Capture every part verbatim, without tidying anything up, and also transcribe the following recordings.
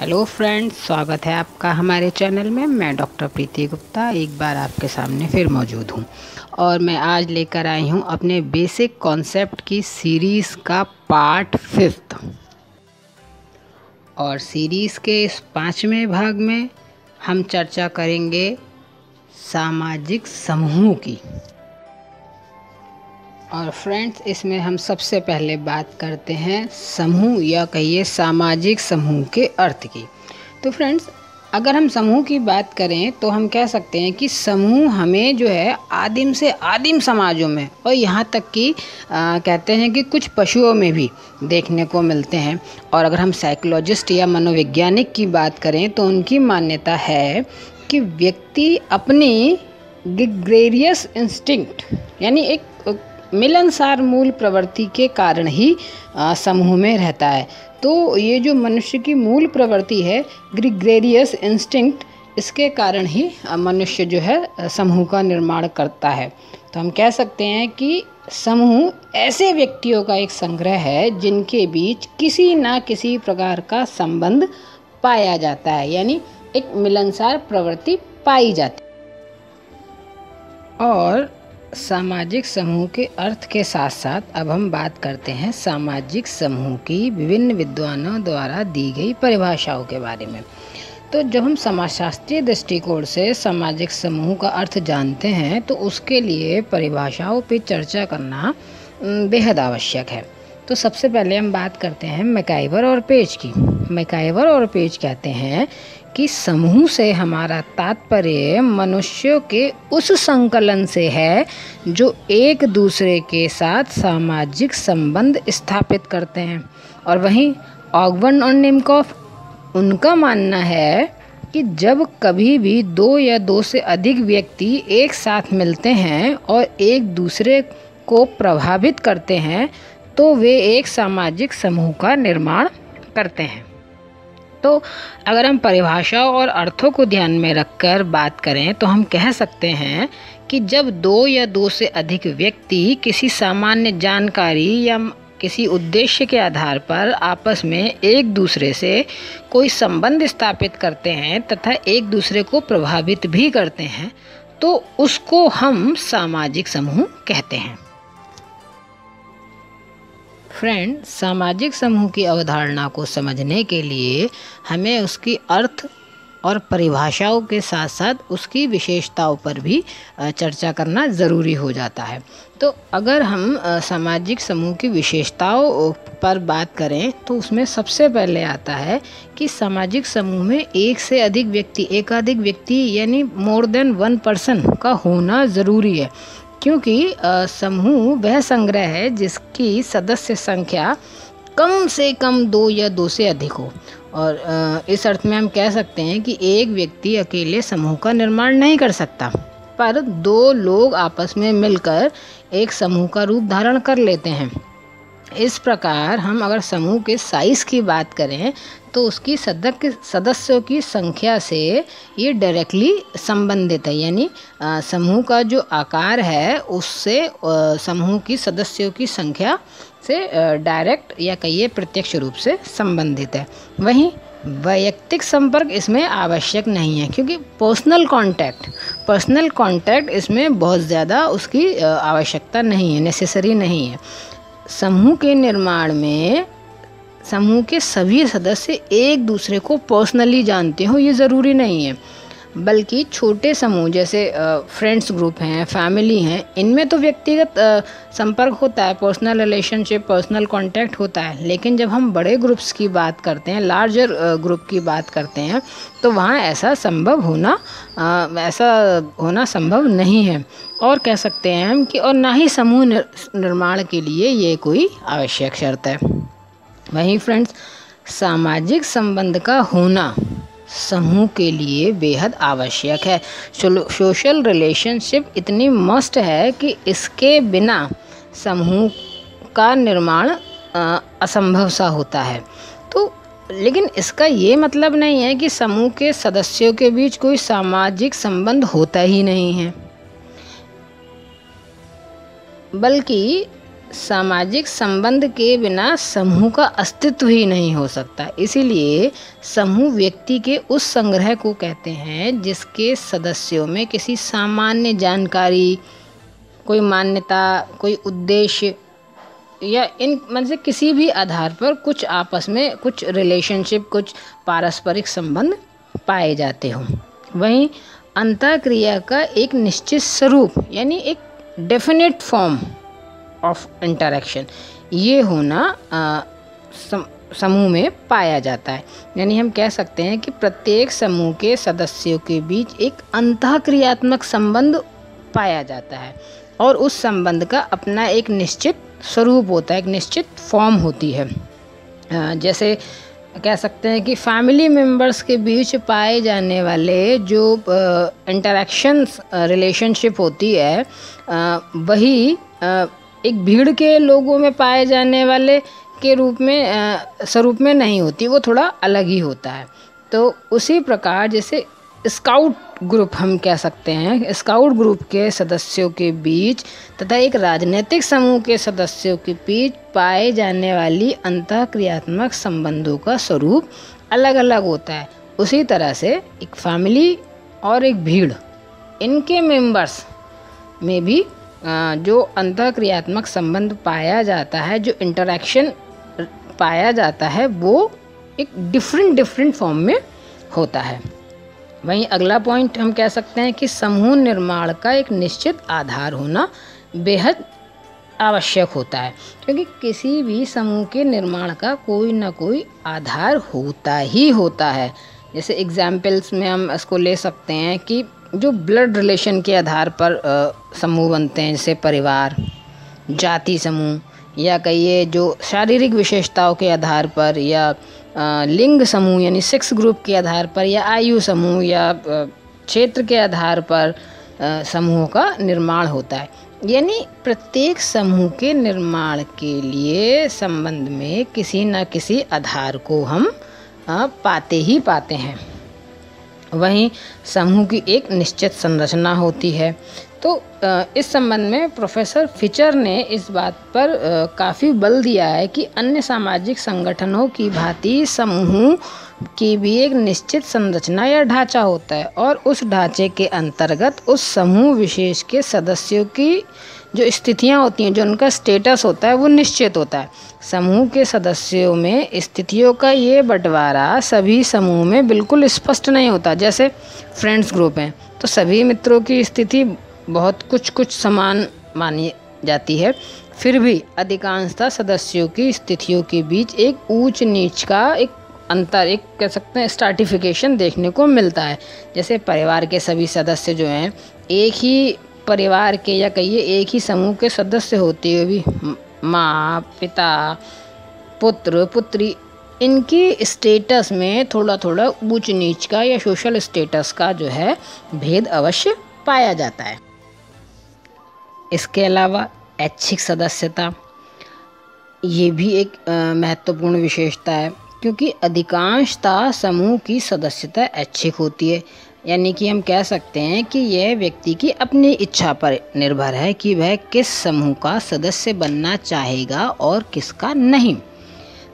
Hello friends, स्वागत है आपका हमारे चैनल में। मैं डॉक्टर प्रीति गुप्ता एक बार आपके सामने फिर मौजूद हूँ और मैं आज लेकर आई हूँ अपने बेसिक कॉन्सेप्ट की सीरीज़ का पार्ट फिफ्थ। और सीरीज़ के इस पाँचवें भाग में हम चर्चा करेंगे सामाजिक समूहों की। और फ्रेंड्स, इसमें हम सबसे पहले बात करते हैं समूह या कहिए सामाजिक समूह के अर्थ की। तो फ्रेंड्स, अगर हम समूह की बात करें तो हम कह सकते हैं कि समूह हमें जो है आदिम से आदिम समाजों में और यहाँ तक कि कहते हैं कि कुछ पशुओं में भी देखने को मिलते हैं। और अगर हम साइकोलॉजिस्ट या मनोवैज्ञानिक की बात करें तो उनकी मान्यता है कि व्यक्ति अपनी ग्रेगेरियस इंस्टिंक्ट यानी एक मिलनसार मूल प्रवृत्ति के कारण ही समूह में रहता है। तो ये जो मनुष्य की मूल प्रवृत्ति है ग्रेगेरियस इंस्टिंक्ट, इसके कारण ही मनुष्य जो है समूह का निर्माण करता है। तो हम कह सकते हैं कि समूह ऐसे व्यक्तियों का एक संग्रह है जिनके बीच किसी ना किसी प्रकार का संबंध पाया जाता है, यानी एक मिलनसार प्रवृत्ति पाई जाती है। और सामाजिक समूह के अर्थ के साथ साथ अब हम बात करते हैं सामाजिक समूह की विभिन्न विद्वानों द्वारा दी गई परिभाषाओं के बारे में। तो जब हम समाजशास्त्रीय दृष्टिकोण से सामाजिक समूह का अर्थ जानते हैं तो उसके लिए परिभाषाओं पर चर्चा करना बेहद आवश्यक है। तो सबसे पहले हम बात करते हैं मैकाइवर और पेज की। मैकाइवर और पेज कहते हैं कि समूह से हमारा तात्पर्य मनुष्यों के उस संकलन से है जो एक दूसरे के साथ सामाजिक संबंध स्थापित करते हैं। और वहीं ऑगबर्न और नेमकोफ, उनका मानना है कि जब कभी भी दो या दो से अधिक व्यक्ति एक साथ मिलते हैं और एक दूसरे को प्रभावित करते हैं तो वे एक सामाजिक समूह का निर्माण करते हैं। तो अगर हम परिभाषा और अर्थों को ध्यान में रखकर बात करें तो हम कह सकते हैं कि जब दो या दो से अधिक व्यक्ति किसी सामान्य जानकारी या किसी उद्देश्य के आधार पर आपस में एक दूसरे से कोई संबंध स्थापित करते हैं तथा एक दूसरे को प्रभावित भी करते हैं तो उसको हम सामाजिक समूह कहते हैं। फ्रेंड, सामाजिक समूह की अवधारणा को समझने के लिए हमें उसकी अर्थ और परिभाषाओं के साथ साथ उसकी विशेषताओं पर भी चर्चा करना ज़रूरी हो जाता है। तो अगर हम सामाजिक समूह की विशेषताओं पर बात करें तो उसमें सबसे पहले आता है कि सामाजिक समूह में एक से अधिक व्यक्ति एकाधिक व्यक्ति यानी मोर देन वन पर्सन का होना ज़रूरी है, क्योंकि समूह वह संग्रह है जिसकी सदस्य संख्या कम से कम दो या दो से अधिक हो। और आ, इस अर्थ में हम कह सकते हैं कि एक व्यक्ति अकेले समूह का निर्माण नहीं कर सकता, पर दो लोग आपस में मिलकर एक समूह का रूप धारण कर लेते हैं। इस प्रकार हम अगर समूह के साइज़ की बात करें तो उसकी सदस्य सदस्यों की संख्या से ये डायरेक्टली संबंधित है, यानी समूह का जो आकार है उससे समूह की सदस्यों की संख्या से डायरेक्ट या कहिए प्रत्यक्ष रूप से संबंधित है। वहीं वैयक्तिक संपर्क इसमें आवश्यक नहीं है, क्योंकि पर्सनल कांटेक्ट पर्सनल कांटेक्ट इसमें बहुत ज़्यादा उसकी आवश्यकता नहीं है, नेसेसरी नहीं है। समूह के निर्माण में समूह के सभी सदस्य एक दूसरे को पर्सनली जानते हो ये ज़रूरी नहीं है, बल्कि छोटे समूह जैसे फ्रेंड्स ग्रुप हैं, फैमिली हैं, इनमें तो व्यक्तिगत संपर्क होता है, पर्सनल रिलेशनशिप, पर्सनल कांटेक्ट होता है। लेकिन जब हम बड़े ग्रुप्स की बात करते हैं, लार्जर ग्रुप की बात करते हैं, तो वहाँ ऐसा संभव होना आ, ऐसा होना संभव नहीं है। और कह सकते हैं हम कि और ना ही समूह निर्माण के लिए ये कोई आवश्यक शर्त है। वहीं फ्रेंड्स, सामाजिक संबंध का होना समूह के लिए बेहद आवश्यक है। सोशल रिलेशनशिप इतनी मस्ट है कि इसके बिना समूह का निर्माण असंभव सा होता है। तो लेकिन इसका ये मतलब नहीं है कि समूह के सदस्यों के बीच कोई सामाजिक संबंध होता ही नहीं है, बल्कि सामाजिक संबंध के बिना समूह का अस्तित्व ही नहीं हो सकता। इसीलिए समूह व्यक्ति के उस संग्रह को कहते हैं जिसके सदस्यों में किसी सामान्य जानकारी, कोई मान्यता, कोई उद्देश्य या इन मन से किसी भी आधार पर कुछ आपस में कुछ रिलेशनशिप, कुछ पारस्परिक संबंध पाए जाते हों। वहीं अंतःक्रिया का एक निश्चित स्वरूप यानी एक डेफिनेट फॉर्म ऑफ इंटरेक्शन ये होना आ, सम, समूह में पाया जाता है। यानी हम कह सकते हैं कि प्रत्येक समूह के सदस्यों के बीच एक अंतःक्रियात्मक संबंध पाया जाता है और उस संबंध का अपना एक निश्चित स्वरूप होता है, एक निश्चित फॉर्म होती है। आ, जैसे कह सकते हैं कि फैमिली मेंबर्स के बीच पाए जाने वाले जो इंटरेक्शंस रिलेशनशिप होती है आ, वही आ, एक भीड़ के लोगों में पाए जाने वाले के रूप में स्वरूप में नहीं होती, वो थोड़ा अलग ही होता है। तो उसी प्रकार जैसे स्काउट ग्रुप हम कह सकते हैं, स्काउट ग्रुप के सदस्यों के बीच तथा एक राजनीतिक समूह के सदस्यों के बीच पाए जाने वाली अंतःक्रियात्मक संबंधों का स्वरूप अलग अलग होता है। उसी तरह से एक फैमिली और एक भीड़, इनके मेंबर्स में भी जो अंतःक्रियात्मक संबंध पाया जाता है, जो इंटरेक्शन पाया जाता है, वो एक डिफरेंट डिफरेंट फॉर्म में होता है। वहीं अगला पॉइंट हम कह सकते हैं कि समूह निर्माण का एक निश्चित आधार होना बेहद आवश्यक होता है, क्योंकि किसी भी समूह के निर्माण का कोई ना कोई आधार होता ही होता है। जैसे एग्जाम्पल्स में हम इसको ले सकते हैं कि जो ब्लड रिलेशन के आधार पर आ, समूह बनते हैं, जैसे परिवार, जाति समूह, या कहिए जो शारीरिक विशेषताओं के आधार पर, या आ, लिंग समूह यानी सेक्स ग्रुप के आधार पर, या आयु समूह या क्षेत्र के आधार पर आ, समूहों का निर्माण होता है। यानी प्रत्येक समूह के निर्माण के लिए संबंध में किसी न किसी आधार को हम आ, पाते ही पाते हैं। वहीं समूह की एक निश्चित संरचना होती है। तो इस संबंध में प्रोफेसर फिचर ने इस बात पर काफ़ी बल दिया है कि अन्य सामाजिक संगठनों की भांति समूह की भी एक निश्चित संरचना या ढांचा होता है और उस ढांचे के अंतर्गत उस समूह विशेष के सदस्यों की जो स्थितियां होती हैं, जो उनका स्टेटस होता है, वो निश्चित होता है। समूह के सदस्यों में स्थितियों का ये बंटवारा सभी समूह में बिल्कुल स्पष्ट नहीं होता। जैसे फ्रेंड्स ग्रुप हैं तो सभी मित्रों की स्थिति बहुत कुछ कुछ समान मानी जाती है, फिर भी अधिकांशतः सदस्यों की स्थितियों के बीच एक ऊंच नीच का एक अंतर, एक कह सकते हैं स्ट्रैटिफिकेशन देखने को मिलता है। जैसे परिवार के सभी सदस्य जो हैं एक ही परिवार के या कहिए एक ही समूह के सदस्य होते हुए भी माँ, पिता, पुत्र, पुत्री, इनकी स्टेटस में थोड़ा थोड़ा ऊंच नीच का या सोशल स्टेटस का जो है भेद अवश्य पाया जाता है। इसके अलावा ऐच्छिक सदस्यता ये भी एक महत्वपूर्ण विशेषता है, क्योंकि अधिकांशतः समूह की सदस्यता ऐच्छिक होती है। यानी कि हम कह सकते हैं कि यह व्यक्ति की अपनी इच्छा पर निर्भर है कि वह किस समूह का सदस्य बनना चाहेगा और किसका नहीं।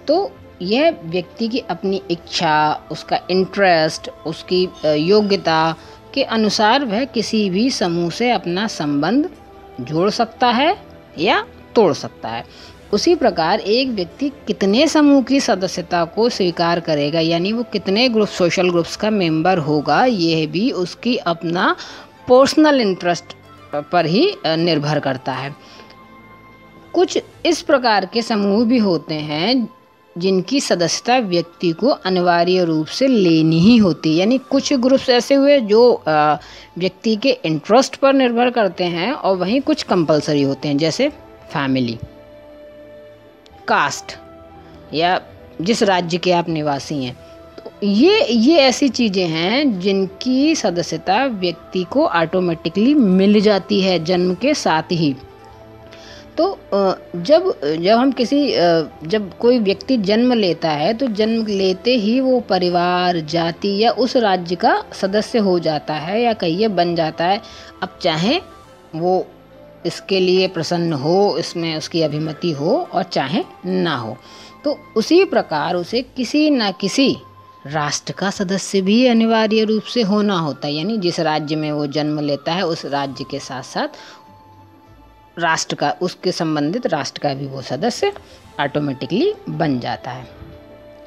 तो यह व्यक्ति की अपनी इच्छा, उसका इंटरेस्ट, उसकी योग्यता के अनुसार वह किसी भी समूह से अपना संबंध जोड़ सकता है या तोड़ सकता है। उसी प्रकार एक व्यक्ति कितने समूह की सदस्यता को स्वीकार करेगा, यानी वो कितने ग्रुप सोशल ग्रुप्स का मेंबर होगा, यह भी उसकी अपना पर्सनल इंटरेस्ट पर ही निर्भर करता है। कुछ इस प्रकार के समूह भी होते हैं जिनकी सदस्यता व्यक्ति को अनिवार्य रूप से लेनी ही होती है। यानी कुछ ग्रुप्स ऐसे हुए जो व्यक्ति के इंटरेस्ट पर निर्भर करते हैं और वहीं कुछ कंपलसरी होते हैं, जैसे फैमिली, कास्ट या जिस राज्य के आप निवासी हैं। तो ये ये ऐसी चीज़ें हैं जिनकी सदस्यता व्यक्ति को ऑटोमेटिकली मिल जाती है जन्म के साथ ही। तो जब जब हम किसी जब कोई व्यक्ति जन्म लेता है तो जन्म लेते ही वो परिवार, जाति या उस राज्य का सदस्य हो जाता है या कहिए बन जाता है। अब चाहे वो इसके लिए प्रसन्न हो, इसमें उसकी अभिमति हो और चाहे ना हो। तो उसी प्रकार उसे किसी न किसी राष्ट्र का सदस्य भी अनिवार्य रूप से होना होता है, यानी जिस राज्य में वो जन्म लेता है उस राज्य के साथ साथ राष्ट्र का, उसके संबंधित राष्ट्र का भी वो सदस्य ऑटोमेटिकली बन जाता है।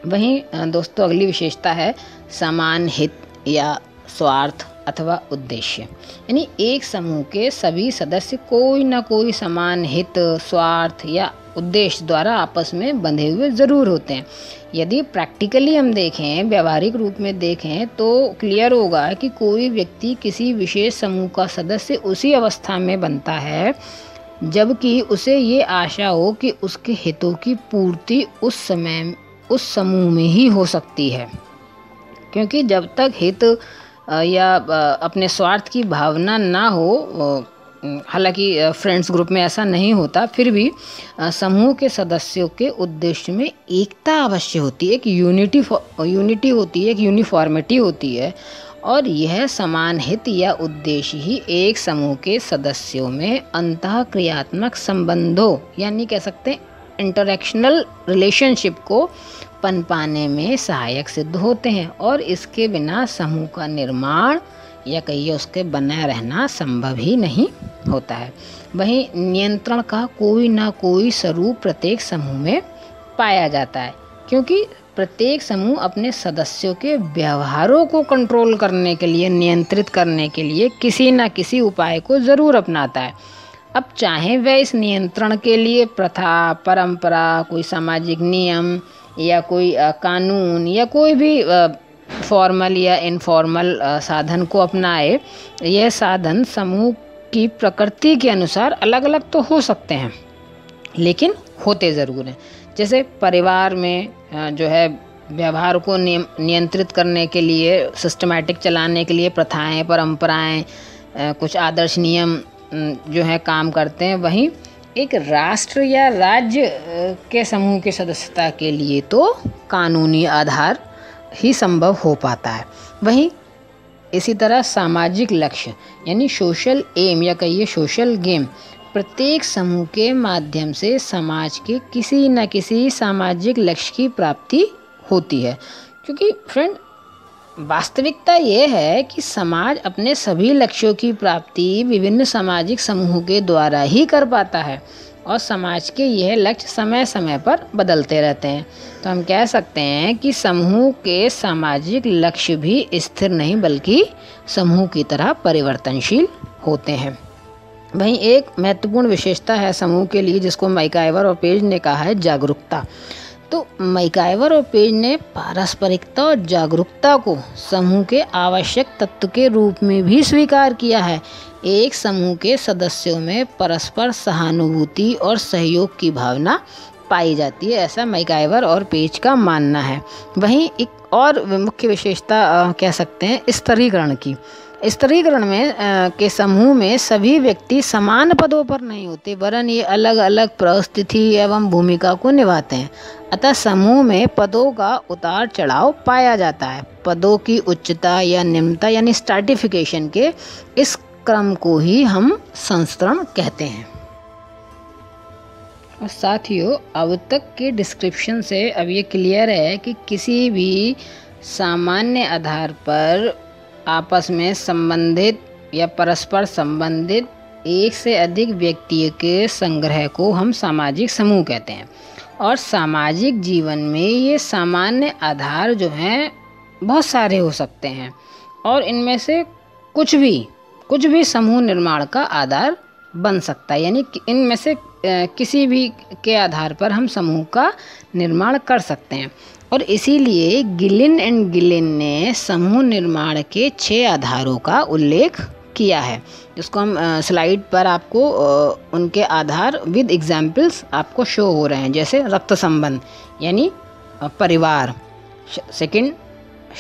वहीं दोस्तों अगली विशेषता है समान हित या स्वार्थ अथवा उद्देश्य, यानी एक समूह के सभी सदस्य कोई ना कोई समान हित, स्वार्थ या उद्देश्य द्वारा आपस में बंधे हुए ज़रूर होते हैं। यदि प्रैक्टिकली हम देखें, व्यावहारिक रूप में देखें, तो क्लियर होगा कि कोई व्यक्ति किसी विशेष समूह का सदस्य उसी अवस्था में बनता है जबकि उसे ये आशा हो कि उसके हितों की पूर्ति उस समय उस समूह में ही हो सकती है, क्योंकि जब तक हित या अपने स्वार्थ की भावना ना हो, हालांकि फ्रेंड्स ग्रुप में ऐसा नहीं होता, फिर भी समूह के सदस्यों के उद्देश्य में एकता अवश्य होती है, एक यूनिटी यूनिटी होती है, एक यूनिफॉर्मिटी होती है, और यह समान हित या उद्देश्य ही एक समूह के सदस्यों में अंतः क्रियात्मक संबंधों, यानी कह सकते हैं इंटरैक्शनल रिलेशनशिप को पनपाने में सहायक सिद्ध होते हैं, और इसके बिना समूह का निर्माण या कहिए उसके बना रहना संभव ही नहीं होता है। वहीं नियंत्रण का कोई ना कोई स्वरूप प्रत्येक समूह में पाया जाता है, क्योंकि प्रत्येक समूह अपने सदस्यों के व्यवहारों को कंट्रोल करने के लिए, नियंत्रित करने के लिए किसी ना किसी उपाय को ज़रूर अपनाता है। अब चाहे वह इस नियंत्रण के लिए प्रथा, परंपरा, कोई सामाजिक नियम या कोई कानून या कोई भी फॉर्मल या इनफॉर्मल साधन को अपनाए, यह साधन समूह की प्रकृति के अनुसार अलग अलग तो हो सकते हैं लेकिन होते ज़रूर हैं। जैसे परिवार में जो है व्यवहार को नियंत्रित करने के लिए, सिस्टमैटिक चलाने के लिए प्रथाएं, परंपराएं, कुछ आदर्श नियम जो है काम करते हैं। वहीं एक राष्ट्र या राज्य के समूह की सदस्यता के लिए तो कानूनी आधार ही संभव हो पाता है। वहीं इसी तरह सामाजिक लक्ष्य यानी सोशल एम या कहिए सोशल गेम, प्रत्येक समूह के माध्यम से समाज के किसी न किसी सामाजिक लक्ष्य की प्राप्ति होती है, क्योंकि फ्रेंड वास्तविकता ये है कि समाज अपने सभी लक्ष्यों की प्राप्ति विभिन्न सामाजिक समूहों के द्वारा ही कर पाता है, और समाज के यह लक्ष्य समय समय पर बदलते रहते हैं। तो हम कह सकते हैं कि समूह के सामाजिक लक्ष्य भी स्थिर नहीं बल्कि समूह की तरह परिवर्तनशील होते हैं। वहीं एक महत्वपूर्ण विशेषता है समूह के लिए जिसको मैकाइवर और पेज ने कहा है जागरूकता। तो मैकाइवर और पेज ने पारस्परिकता और जागरूकता को समूह के आवश्यक तत्व के रूप में भी स्वीकार किया है। एक समूह के सदस्यों में परस्पर सहानुभूति और सहयोग की भावना पाई जाती है, ऐसा मैकाइवर और पेज का मानना है। वहीं एक और मुख्य विशेषता कह सकते हैं स्तरीकरण की। स्तरीकरण में के समूह में सभी व्यक्ति समान पदों पर नहीं होते, वरन ये अलग अलग परिस्थिति एवं भूमिका को निभाते हैं, अतः समूह में पदों का उतार चढ़ाव पाया जाता है। पदों की उच्चता या निम्नता यानी स्ट्रैटिफिकेशन के इस क्रम को ही हम संस्तरण कहते हैं। और साथियों, अब तक के डिस्क्रिप्शन से अब ये क्लियर है कि किसी भी सामान्य आधार पर आपस में संबंधित या परस्पर संबंधित एक से अधिक व्यक्तियों के संग्रह को हम सामाजिक समूह कहते हैं, और सामाजिक जीवन में ये सामान्य आधार जो हैं बहुत सारे हो सकते हैं, और इनमें से कुछ भी कुछ भी समूह निर्माण का आधार बन सकता है, यानी इनमें से किसी भी के आधार पर हम समूह का निर्माण कर सकते हैं। और इसीलिए गिलिन एंड गिलिन ने समूह निर्माण के छह आधारों का उल्लेख किया है, जिसको हम स्लाइड पर आपको उनके आधार विद एग्जाम्पल्स आपको शो हो रहे हैं। जैसे रक्त संबंध यानी परिवार, सेकंड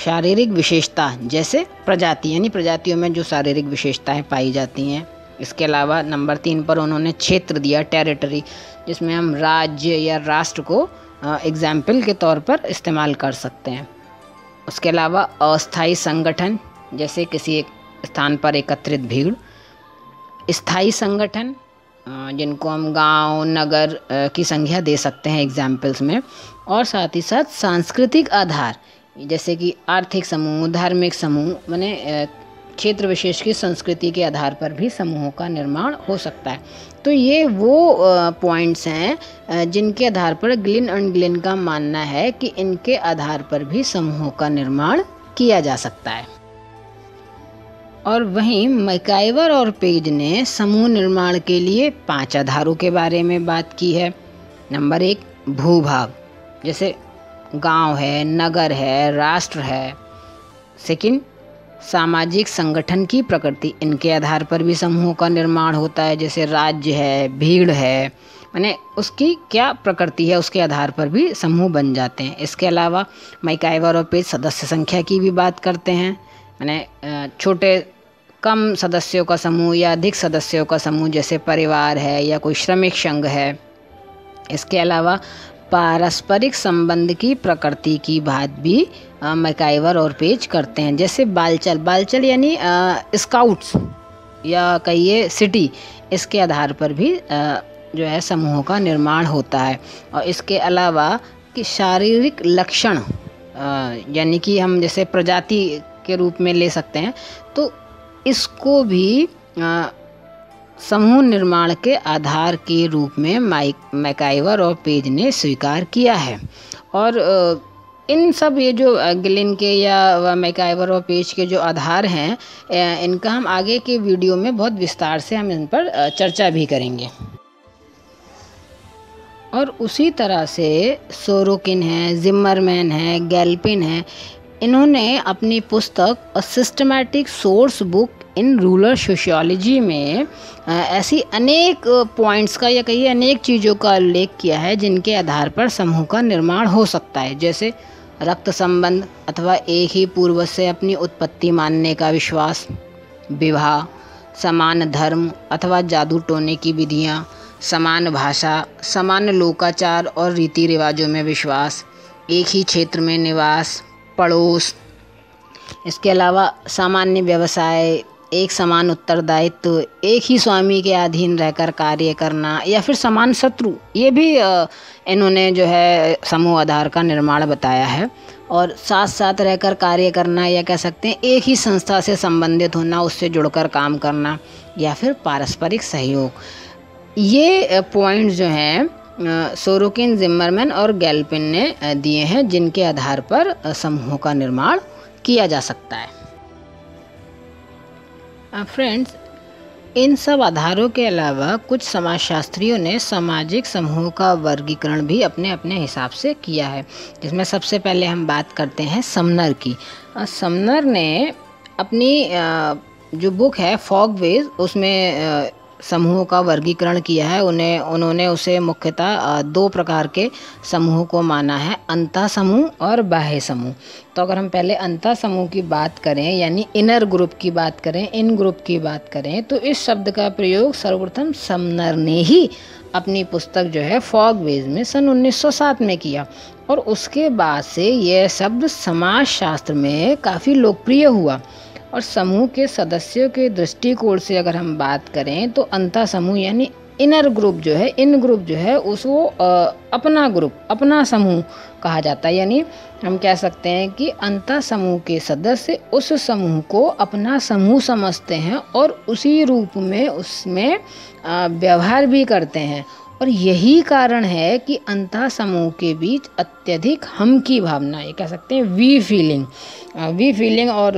शारीरिक विशेषता जैसे प्रजाति यानी प्रजातियों में जो शारीरिक विशेषताएं पाई जाती हैं। इसके अलावा नंबर तीन पर उन्होंने क्षेत्र दिया, टेरिटरी, जिसमें हम राज्य या राष्ट्र को एग्जाम्पल के तौर पर इस्तेमाल कर सकते हैं। उसके अलावा अस्थाई संगठन जैसे किसी एक स्थान पर एकत्रित भीड़, स्थाई संगठन जिनको हम गांव नगर की संख्या दे सकते हैं एग्जाम्पल्स में। और साथ ही साथ सांस्कृतिक आधार, जैसे कि आर्थिक समूह, धार्मिक समूह, माने क्षेत्र विशेष की संस्कृति के आधार पर भी समूहों का निर्माण हो सकता है। तो ये वो पॉइंट्स हैं जिनके आधार पर ग्लिन एंड ग्लिन का मानना है कि इनके आधार पर भी समूहों का निर्माण किया जा सकता है। और वहीं मैकाइवर और पेज ने समूह निर्माण के लिए पांच आधारों के बारे में बात की है। नंबर एक, भूभाग, जैसे गांव है, नगर है, राष्ट्र है। सेकंड, सामाजिक संगठन की प्रकृति, इनके आधार पर भी समूहों का निर्माण होता है, जैसे राज्य है, भीड़ है, माने उसकी क्या प्रकृति है उसके आधार पर भी समूह बन जाते हैं। इसके अलावा मैकाइवर और पेज सदस्य संख्या की भी बात करते हैं, माने छोटे कम सदस्यों का समूह या अधिक सदस्यों का समूह, जैसे परिवार है या कोई श्रमिक संघ है। इसके अलावा पारस्परिक संबंध की प्रकृति की बात भी मैकाइवर और पेज करते हैं, जैसे बालचल बालचल यानी स्काउट्स या कहिए सिटी, इसके आधार पर भी आ, जो है समूहों का निर्माण होता है। और इसके अलावा कि शारीरिक लक्षण, यानी कि हम जैसे प्रजाति के रूप में ले सकते हैं, तो इसको भी आ, समूह निर्माण के आधार के रूप में मैकाइवर और पेज ने स्वीकार किया है। और इन सब ये जो ग्लिन के या मैकाइवर और पेज के जो आधार हैं, इनका हम आगे के वीडियो में बहुत विस्तार से हम इन पर चर्चा भी करेंगे। और उसी तरह से सोरोकिन है, जिमरमैन है, गैलपिन है, इन्होंने अपनी पुस्तक a systematic source book in rural sociology में ऐसी अनेक पॉइंट्स का या कई अनेक चीज़ों का उल्लेख किया है जिनके आधार पर समूह का निर्माण हो सकता है, जैसे रक्त संबंध अथवा एक ही पूर्वज से अपनी उत्पत्ति मानने का विश्वास, विवाह, समान धर्म अथवा जादू टोने की विधियाँ, समान भाषा, समान लोकाचार और रीति रिवाजों में विश्वास, एक ही क्षेत्र में निवास, पड़ोस। इसके अलावा सामान्य व्यवसाय, एक समान उत्तरदायित्व, एक ही स्वामी के अधीन रहकर कार्य करना, या फिर समान शत्रु, ये भी इन्होंने जो है समूह आधार का निर्माण बताया है। और साथ साथ रहकर कार्य करना, या कह सकते हैं एक ही संस्था से संबंधित होना, उससे जुड़कर काम करना, या फिर पारस्परिक सहयोग, ये पॉइंट्स जो हैं सोरोकिन, जिमरमैन और गैलपिन ने दिए हैं जिनके आधार पर समूहों का निर्माण किया जा सकता है। फ्रेंड्स, इन सब आधारों के अलावा कुछ समाजशास्त्रियों ने सामाजिक समूहों का वर्गीकरण भी अपने अपने हिसाब से किया है, जिसमें सबसे पहले हम बात करते हैं समनर की। समनर ने अपनी जो बुक है फॉगवेज, उसमें समूहों का वर्गीकरण किया है। उन्हें उन्होंने उसे मुख्यतः दो प्रकार के समूहों को माना है, अंतः समूह और बाह्य समूह। तो अगर हम पहले अंतः समूह की बात करें, यानी इनर ग्रुप की बात करें, इन ग्रुप की बात करें, तो इस शब्द का प्रयोग सर्वप्रथम समनर ने ही अपनी पुस्तक जो है फॉगवेज में सन उन्नीस सौ सात में किया, और उसके बाद से यह शब्द समाजशास्त्र में काफ़ी लोकप्रिय हुआ। और समूह के सदस्यों के दृष्टिकोण से अगर हम बात करें, तो अंतः समूह यानी इनर ग्रुप जो है, इन ग्रुप जो है उसको अपना ग्रुप, अपना समूह कहा जाता है। यानी हम कह सकते हैं कि अंतः समूह के सदस्य उस समूह को अपना समूह समझते हैं और उसी रूप में उसमें व्यवहार भी करते हैं। और यही कारण है कि अंतः समूह के बीच अत्यधिक हम की भावना, ये कह सकते हैं वी फीलिंग, वी फीलिंग और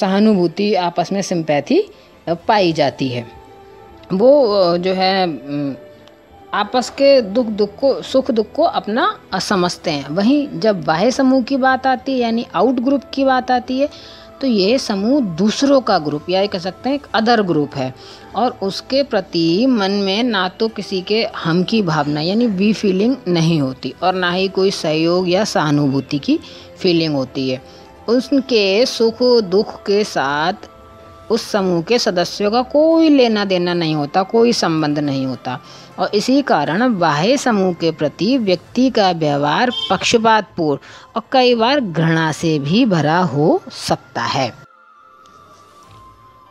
सहानुभूति, आपस में सिंपैथी पाई जाती है। वो जो है आपस के दुख दुख को सुख दुख को अपना समझते हैं। वहीं जब बाह्य समूह की बात आती है, यानी आउट ग्रुप की बात आती है, तो ये समूह दूसरों का ग्रुप, या कह सकते हैं एक अदर ग्रुप है, और उसके प्रति मन में ना तो किसी के हम की भावना यानी वी फीलिंग नहीं होती, और ना ही कोई सहयोग या सहानुभूति की फीलिंग होती है। उनके सुख दुख के साथ उस समूह के सदस्यों का कोई लेना देना नहीं होता, कोई संबंध नहीं होता, और इसी कारण बाह्य समूह के प्रति व्यक्ति का व्यवहार पक्षपातपूर्ण और कई बार घृणा से भी भरा हो सकता है।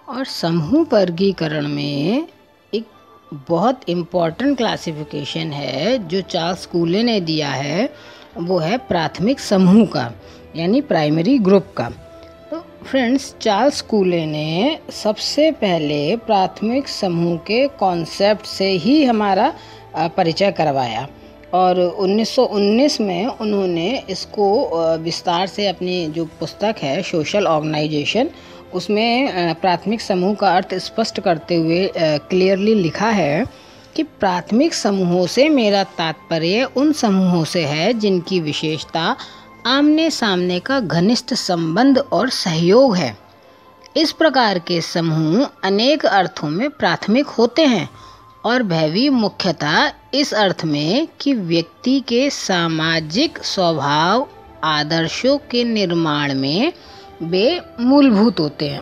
और समूह वर्गीकरण में एक बहुत इम्पॉर्टेंट क्लासिफिकेशन है जो चार्ल्स कूले ने दिया है, वो है प्राथमिक समूह का, यानी प्राइमरी ग्रुप का। तो फ्रेंड्स, चार्ल्स कूले ने सबसे पहले प्राथमिक समूह के कॉन्सेप्ट से ही हमारा परिचय करवाया और उन्नीस सौ उन्नीस में उन्होंने इसको विस्तार से अपनी जो पुस्तक है सोशल ऑर्गेनाइजेशन, उसमें प्राथमिक समूह का अर्थ स्पष्ट करते हुए क्लियरली लिखा है कि प्राथमिक समूहों से मेरा तात्पर्य उन समूहों से है जिनकी विशेषता आमने सामने का घनिष्ठ संबंध और सहयोग है। इस प्रकार के समूह अनेक अर्थों में प्राथमिक होते हैं और वह भी मुख्यतः इस अर्थ में कि व्यक्ति के सामाजिक स्वभाव आदर्शों के निर्माण में वे मूलभूत होते हैं।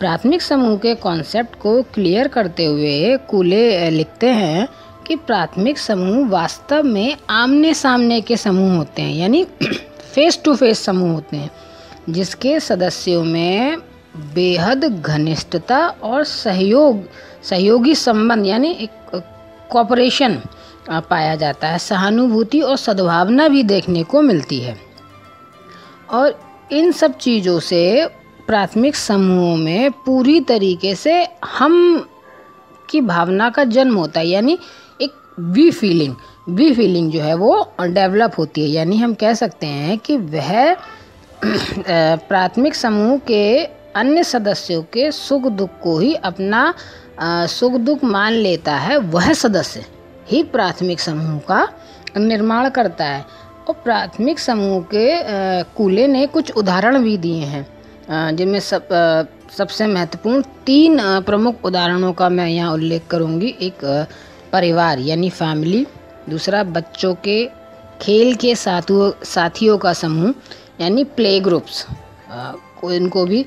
प्राथमिक समूह के कॉन्सेप्ट को क्लियर करते हुए कूले लिखते हैं कि प्राथमिक समूह वास्तव में आमने सामने के समूह होते हैं, यानी फेस टू फेस समूह होते हैं, जिसके सदस्यों में बेहद घनिष्ठता और सहयोग सहयोगी संबंध यानी एक कोऑपरेशन पाया जाता है, सहानुभूति और सद्भावना भी देखने को मिलती है। और इन सब चीज़ों से प्राथमिक समूहों में पूरी तरीके से हम की भावना का जन्म होता है, यानी एक वी फीलिंग वी फीलिंग जो है वो डेवलप होती है। यानी हम कह सकते हैं कि वह प्राथमिक समूह के अन्य सदस्यों के सुख दुख को ही अपना आ, सुख दुख मान लेता है। वह सदस्य ही प्राथमिक समूह का निर्माण करता है। और प्राथमिक समूह के आ, कूले ने कुछ उदाहरण भी दिए हैं, जिनमें सब आ, सबसे महत्वपूर्ण तीन आ, प्रमुख उदाहरणों का मैं यहाँ उल्लेख करूँगी। एक आ, परिवार यानी फैमिली, दूसरा बच्चों के खेल के साथियों साथियों का समूह यानी प्ले ग्रुप्स, आ, इनको भी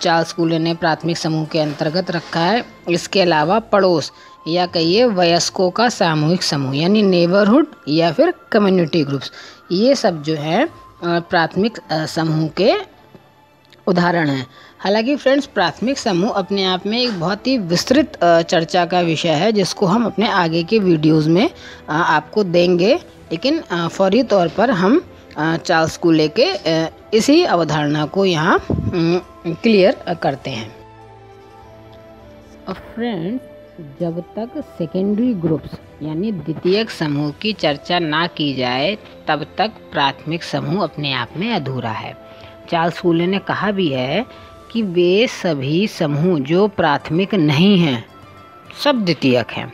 चार्ल्स कूले ने प्राथमिक समूह के अंतर्गत रखा है। इसके अलावा पड़ोस या कहिए वयस्कों का सामूहिक समूह यानी नेबरहुड या फिर कम्युनिटी ग्रुप्स, ये सब जो है प्राथमिक समूह के उदाहरण हैं। हालांकि फ्रेंड्स, प्राथमिक समूह अपने आप में एक बहुत ही विस्तृत चर्चा का विषय है, जिसको हम अपने आगे के वीडियोज़ में आपको देंगे, लेकिन फौरी तौर पर हम चार्ल्स कूले के इसी अवधारणा को यहाँ क्लियर करते हैं। और फ्रेंड्स, जब तक सेकेंडरी ग्रुप्स यानी द्वितीयक समूह की चर्चा ना की जाए, तब तक प्राथमिक समूह अपने आप में अधूरा है। चार्ल्स कूले ने कहा भी है कि वे सभी समूह जो प्राथमिक नहीं हैं, सब द्वितीयक हैं।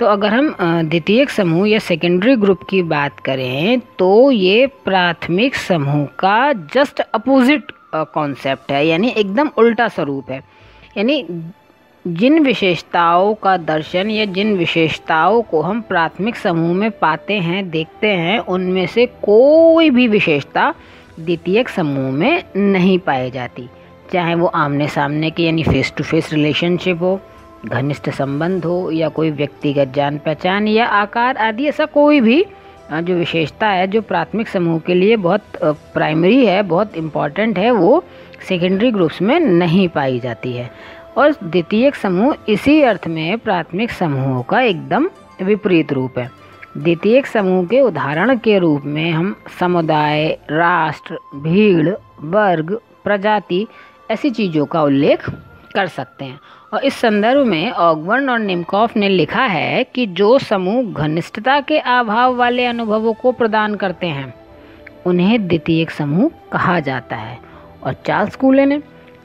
तो अगर हम द्वितीयक समूह या सेकेंडरी ग्रुप की बात करें तो ये प्राथमिक समूह का जस्ट अपोजिट कॉन्सेप्ट है, यानी एकदम उल्टा स्वरूप है। यानी जिन विशेषताओं का दर्शन या जिन विशेषताओं को हम प्राथमिक समूह में पाते हैं, देखते हैं, उनमें से कोई भी विशेषता द्वितीयक समूह में नहीं पाई जाती, चाहे वो आमने सामने के यानी फेस टू फेस रिलेशनशिप हो, घनिष्ठ संबंध हो, या कोई व्यक्तिगत जान पहचान या आकार आदि। ऐसा कोई भी जो विशेषता है जो प्राथमिक समूह के लिए बहुत प्राइमरी है, बहुत इम्पॉर्टेंट है, वो सेकेंडरी ग्रुप्स में नहीं पाई जाती है। और द्वितीयक समूह इसी अर्थ में प्राथमिक समूहों का एकदम विपरीत रूप है। द्वितीयक समूह के उदाहरण के रूप में हम समुदाय, राष्ट्र, भीड़, वर्ग, प्रजाति ऐसी चीज़ों का उल्लेख कर सकते हैं। और इस संदर्भ में ऑगबर्न और नेमकोफ ने लिखा है कि जो समूह घनिष्ठता के अभाव वाले अनुभवों को प्रदान करते हैं, उन्हें द्वितीयक समूह कहा जाता है। और चार्ल्स कूले ने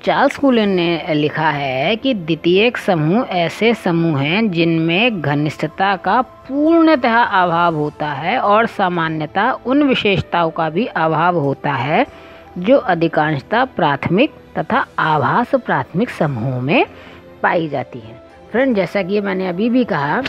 चार्ल्स कूले ने लिखा है कि द्वितीयक समूह ऐसे समूह हैं जिनमें घनिष्ठता का पूर्णतः अभाव होता है और सामान्यतः उन विशेषताओं का भी अभाव होता है जो अधिकांशतः प्राथमिक तथा आभास प्राथमिक समूह में पाई जाती है। फ्रेंड, जैसा कि मैंने अभी भी कहा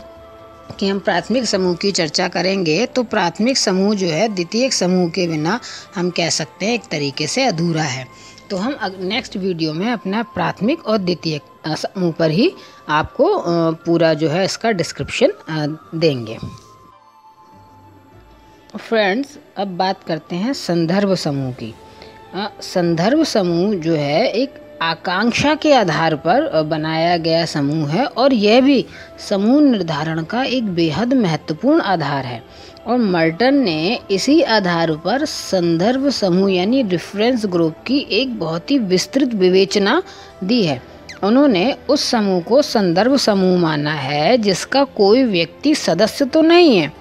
कि हम प्राथमिक समूह की चर्चा करेंगे, तो प्राथमिक समूह जो है द्वितीयक समूह के बिना हम कह सकते हैं एक तरीके से अधूरा है। तो हम नेक्स्ट वीडियो में अपना प्राथमिक और द्वितीयक समूह पर ही आपको पूरा जो है इसका डिस्क्रिप्शन देंगे। फ्रेंड्स, अब बात करते हैं संदर्भ समूह की। संदर्भ समूह जो है एक आकांक्षा के आधार पर बनाया गया समूह है और यह भी समूह निर्धारण का एक बेहद महत्वपूर्ण आधार है। और मर्टन ने इसी आधार पर संदर्भ समूह यानी रेफरेंस ग्रुप की एक बहुत ही विस्तृत विवेचना दी है। उन्होंने उस समूह को संदर्भ समूह माना है जिसका कोई व्यक्ति सदस्य तो नहीं है,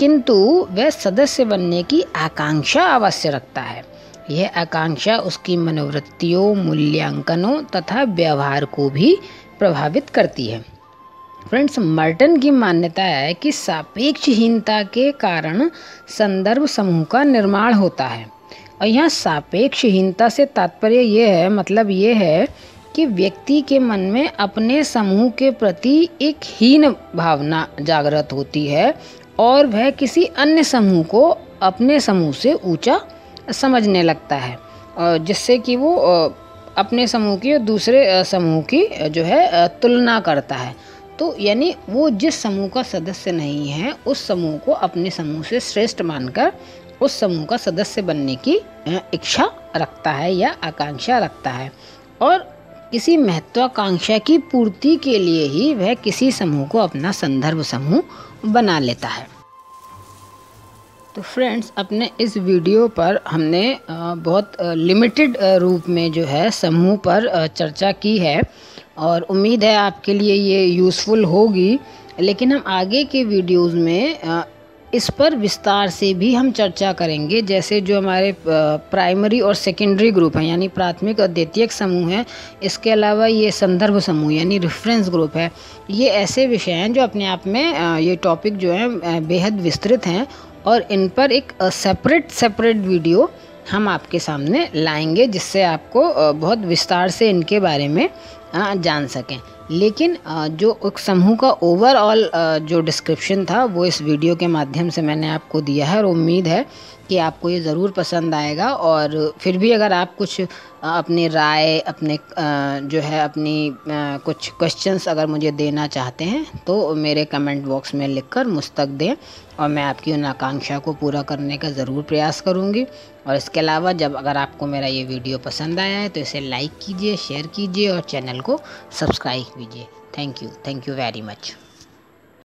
किंतु वह सदस्य बनने की आकांक्षा अवश्य रखता है। यह आकांक्षा उसकी मनोवृत्तियों, मूल्यांकनों तथा व्यवहार को भी प्रभावित करती है। फ्रेंड्स, मर्टन की मान्यता है कि सापेक्षहीनता के कारण संदर्भ समूह का निर्माण होता है। और यहाँ सापेक्षहीनता से तात्पर्य यह है, मतलब ये है कि व्यक्ति के मन में अपने समूह के प्रति एक हीन भावना जागृत होती है और वह किसी अन्य समूह को अपने समूह से ऊंचा समझने लगता है, जिससे कि वो अपने समूह की और दूसरे समूह की जो है तुलना करता है। तो यानी वो जिस समूह का सदस्य नहीं है उस समूह को अपने समूह से श्रेष्ठ मानकर उस समूह का सदस्य बनने की इच्छा रखता है या आकांक्षा रखता है। और किसी महत्वाकांक्षा की पूर्ति के लिए ही वह किसी समूह को अपना संदर्भ समूह बना लेता है। तो फ्रेंड्स, अपने इस वीडियो पर हमने बहुत लिमिटेड रूप में जो है समूह पर चर्चा की है और उम्मीद है आपके लिए ये यूज़फुल होगी। लेकिन हम आगे के वीडियोज़ में इस पर विस्तार से भी हम चर्चा करेंगे, जैसे जो हमारे प्राइमरी और सेकेंडरी ग्रुप हैं यानी प्राथमिक और द्वितीयक समूह हैं, इसके अलावा ये संदर्भ समूह यानी रेफरेंस ग्रुप है। ये ऐसे विषय हैं जो अपने आप में ये टॉपिक जो है बेहद विस्तृत हैं और इन पर एक सेपरेट सेपरेट वीडियो हम आपके सामने लाएंगे जिससे आपको बहुत विस्तार से इनके बारे में जान सकें। लेकिन जो एक समूह का ओवरऑल जो डिस्क्रिप्शन था वो इस वीडियो के माध्यम से मैंने आपको दिया है और उम्मीद है कि आपको ये ज़रूर पसंद आएगा। और फिर भी अगर आप कुछ अपने राय, अपने जो है अपनी कुछ क्वेश्चंस अगर मुझे देना चाहते हैं तो मेरे कमेंट बॉक्स में लिखकर मुझ तक दें और मैं आपकी उन आकांक्षा को पूरा करने का ज़रूर प्रयास करूँगी। और इसके अलावा जब अगर आपको मेरा ये वीडियो पसंद आया है तो इसे लाइक कीजिए, शेयर कीजिए और चैनल को सब्सक्राइब कीजिए। Thank you, thank you very much.